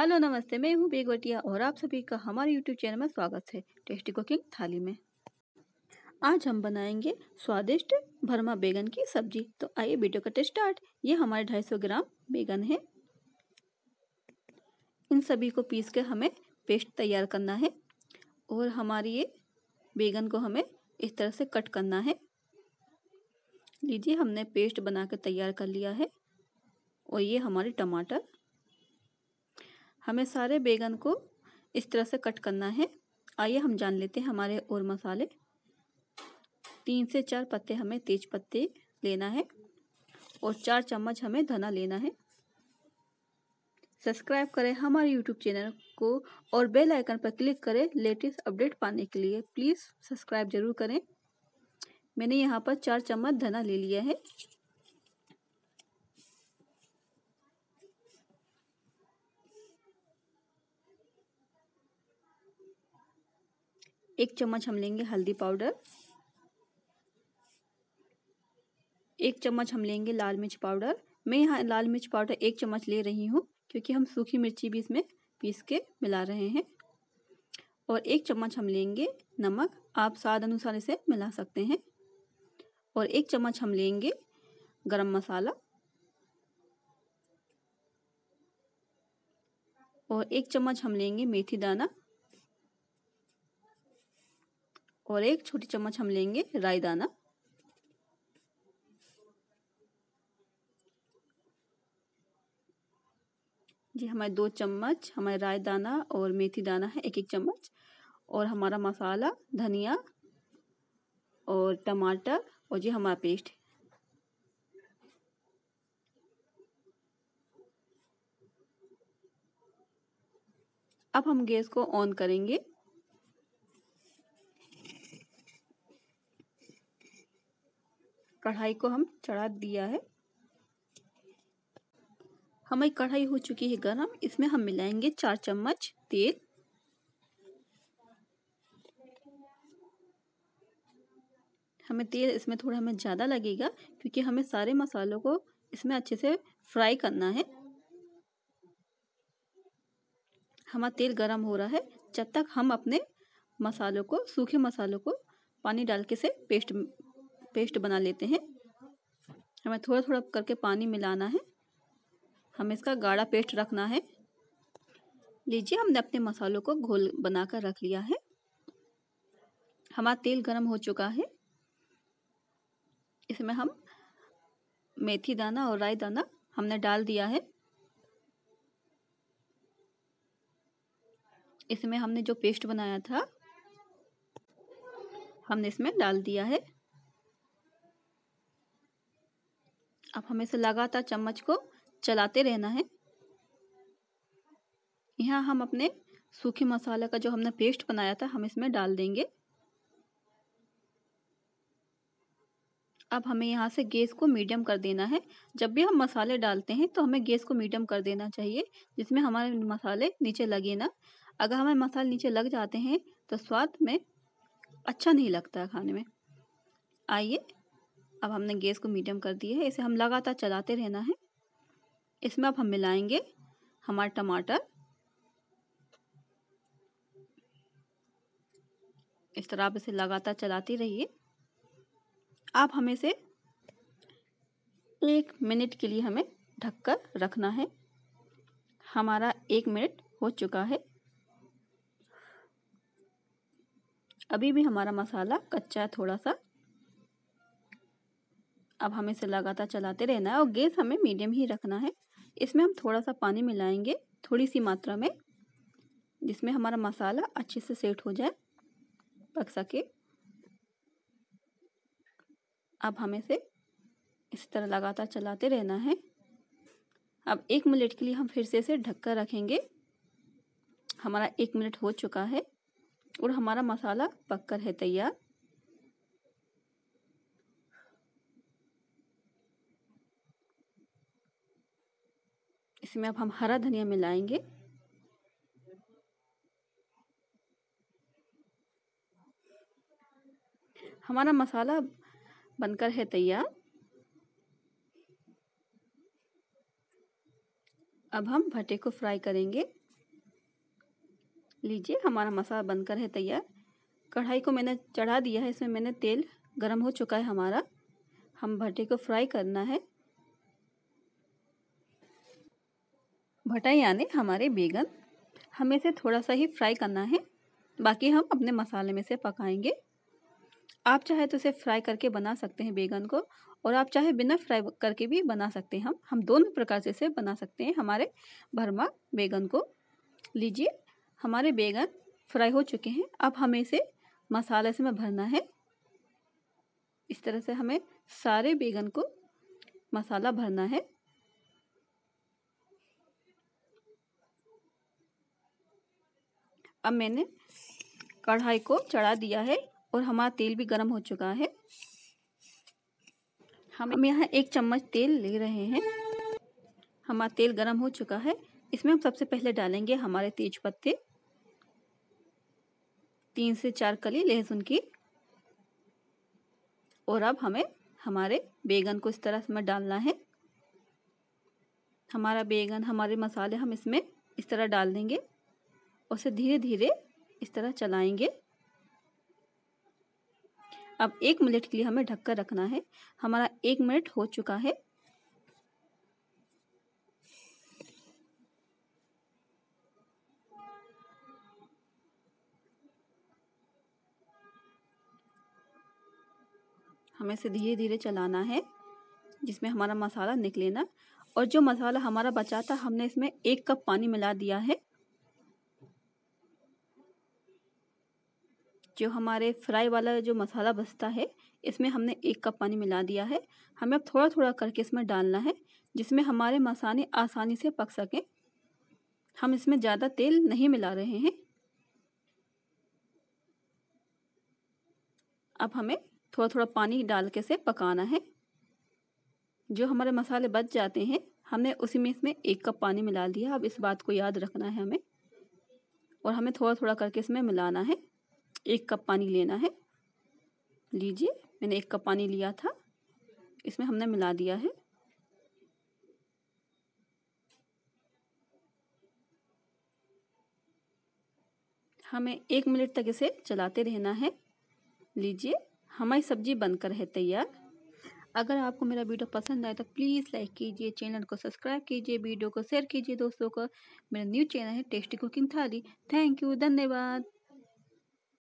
Hello नमस्ते, मैं हूं बेगोटिया और आप सभी का हमारे यूट्यूब चैनल में स्वागत है टेस्टी कुकिंग थाली में। आज हम बनाएंगे स्वादिष्ट भरमा बैगन की सब्जी। तो आइए वीडियो करते स्टार्ट। ये हमारे 250 ग्राम बैगन है। इन सभी को पीस के हमें पेस्ट तैयार करना है और हमारी ये बैगन को हमें इस तरह से कट करना है। लीजिए, हमने पेस्ट बना के तैयार कर लिया है। और ये हमारे टमाटर, हमें सारे बैगन को इस तरह से कट करना है। आइए हम जान लेते हैं हमारे और मसाले। 3 से 4 पत्ते हमें तेज पत्ते लेना है और 4 चम्मच हमें धना लेना है। सब्सक्राइब करें हमारे YouTube चैनल को और बेल आइकन पर क्लिक करें लेटेस्ट अपडेट पाने के लिए। प्लीज़ सब्सक्राइब जरूर करें। मैंने यहाँ पर 4 चम्मच धना ले लिया है। एक चम्मच हम लेंगे हल्दी पाउडर, 1 चम्मच हम लेंगे लाल मिर्च पाउडर। मैं यहाँ लाल मिर्च पाउडर 1 चम्मच ले रही हूँ क्योंकि हम सूखी मिर्ची भी इसमें पीस के मिला रहे हैं। और 1 चम्मच हम लेंगे नमक, आप स्वाद अनुसार इसे मिला सकते हैं। और 1 चम्मच हम लेंगे गरम मसाला और 1 चम्मच हम लेंगे मेथी दाना और 1 छोटी चम्मच हम लेंगे राई दाना। जी, हमारे 2 चम्मच हमारे राई दाना और मेथी दाना है, 1-1 चम्मच। और हमारा मसाला धनिया और टमाटर और जी हमारा पेस्ट। अब हम गैस को ऑन करेंगे। कढ़ाई को हम चढ़ा दिया है। हमारी कढ़ाई हो चुकी है गर्म। इसमें हम मिलाएंगे 4 चम्मच तेल हमें तेल इसमें थोड़ा हमें ज़्यादा लगेगा क्योंकि हमें सारे मसालों को इसमें अच्छे से फ्राई करना है। हमारा तेल गर्म हो रहा है जब तक हम अपने मसालों को, सूखे मसालों को पानी डाल के से पेस्ट बना लेते हैं। हमें थोड़ा थोड़ा करके पानी मिलाना है। हमें इसका गाढ़ा पेस्ट रखना है। लीजिए, हमने अपने मसालों को घोल बनाकर रख लिया है। हमारा तेल गरम हो चुका है। इसमें हम मेथी दाना और राई दाना हमने डाल दिया है। इसमें हमने जो पेस्ट बनाया था हमने इसमें डाल दिया है। अब हमें इसे लगातार चम्मच को चलाते रहना है। यहाँ हम अपने सूखे मसाला का जो हमने पेस्ट बनाया था हम इसमें डाल देंगे। अब हमें यहाँ से गैस को मीडियम कर देना है। जब भी हम मसाले डालते हैं तो हमें गैस को मीडियम कर देना चाहिए जिसमें हमारे मसाले नीचे लगे ना। अगर हमारे मसाले नीचे लग जाते हैं तो स्वाद में अच्छा नहीं लगता है खाने में। आइए, अब हमने गैस को मीडियम कर दिया है। इसे हम लगातार चलाते रहना है। इसमें अब हम मिलाएंगे हमारा टमाटर। इस तरह आप इसे लगातार चलाते रहिए। आप हमें इसे 1 मिनट के लिए हमें ढककर रखना है। हमारा 1 मिनट हो चुका है। अभी भी हमारा मसाला कच्चा है थोड़ा सा। अब हमें इसे लगातार चलाते रहना है और गैस हमें मीडियम ही रखना है। इसमें हम थोड़ा सा पानी मिलाएंगे, थोड़ी सी मात्रा में, जिसमें हमारा मसाला अच्छे से सेट हो जाए, पक सके। अब हमें इसे इस तरह लगातार चलाते रहना है। अब 1 मिनट के लिए हम फिर से इसे ढककर रखेंगे। हमारा 1 मिनट हो चुका है और हमारा मसाला पककर है तैयार। इसमें अब हम हरा धनिया मिलाएंगे। हमारा मसाला बनकर है तैयार। अब हम भट्टे को फ्राई करेंगे। लीजिए हमारा मसाला बनकर है तैयार। कढ़ाई को मैंने चढ़ा दिया है, इसमें मैंने तेल गरम हो चुका है हमारा। हम भट्टे को फ्राई करना है। भट्टा यानी हमारे बैगन, हमें इसे थोड़ा सा ही फ्राई करना है, बाकी हम अपने मसाले में से पकाएंगे। आप चाहे तो इसे फ्राई करके बना सकते हैं बैगन को, और आप चाहे बिना फ्राई करके भी बना सकते हैं। हम दोनों प्रकार से इसे बना सकते हैं हमारे भरमा बैगन को। लीजिए हमारे बैगन फ्राई हो चुके हैं। अब हमें इसे मसाले से में भरना है। इस तरह से हमें सारे बैगन को मसाला भरना है। अब मैंने कढ़ाई को चढ़ा दिया है और हमारा तेल भी गर्म हो चुका है। हम यहाँ 1 चम्मच तेल ले रहे हैं। हमारा तेल गर्म हो चुका है। इसमें हम सबसे पहले डालेंगे हमारे तेज पत्ते, 3 से 4 कली लहसुन की। और अब हमें हमारे बैगन को इस तरह से डालना है। हमारा बैगन, हमारे मसाले हम इसमें इस तरह डाल देंगे, उसे धीरे धीरे इस तरह चलाएंगे। अब 1 मिनट के लिए हमें ढककर रखना है। हमारा 1 मिनट हो चुका है। हमें इसे धीरे धीरे चलाना है, जिसमें हमारा मसाला निकले ना। और जो मसाला हमारा बचा था, हमने इसमें 1 कप पानी मिला दिया है। जो हमारे फ्राई वाला जो मसाला बचता है, इसमें हमने 1 कप पानी मिला दिया है। हमें अब थोड़ा थोड़ा करके इसमें डालना है, जिसमें हमारे मसाले आसानी से पक सकें। हम इसमें ज़्यादा तेल नहीं मिला रहे हैं। अब हमें थोड़ा थोड़ा पानी डाल के से पकाना है। जो हमारे मसाले बच जाते हैं, हमने उसी में इसमें 1 कप पानी मिला दिया। अब इस बात को याद रखना है हमें, और हमें थोड़ा थोड़ा करके इसमें मिलाना है। 1 कप पानी लेना है। लीजिए मैंने 1 कप पानी लिया था, इसमें हमने मिला दिया है। हमें 1 मिनट तक इसे चलाते रहना है। लीजिए हमारी सब्जी बनकर है तैयार। अगर आपको मेरा वीडियो पसंद आए तो प्लीज़ लाइक कीजिए, चैनल को सब्सक्राइब कीजिए, वीडियो को शेयर कीजिए दोस्तों को। मेरा न्यू चैनल है tasty cooking thali. Thank you, धन्यवाद।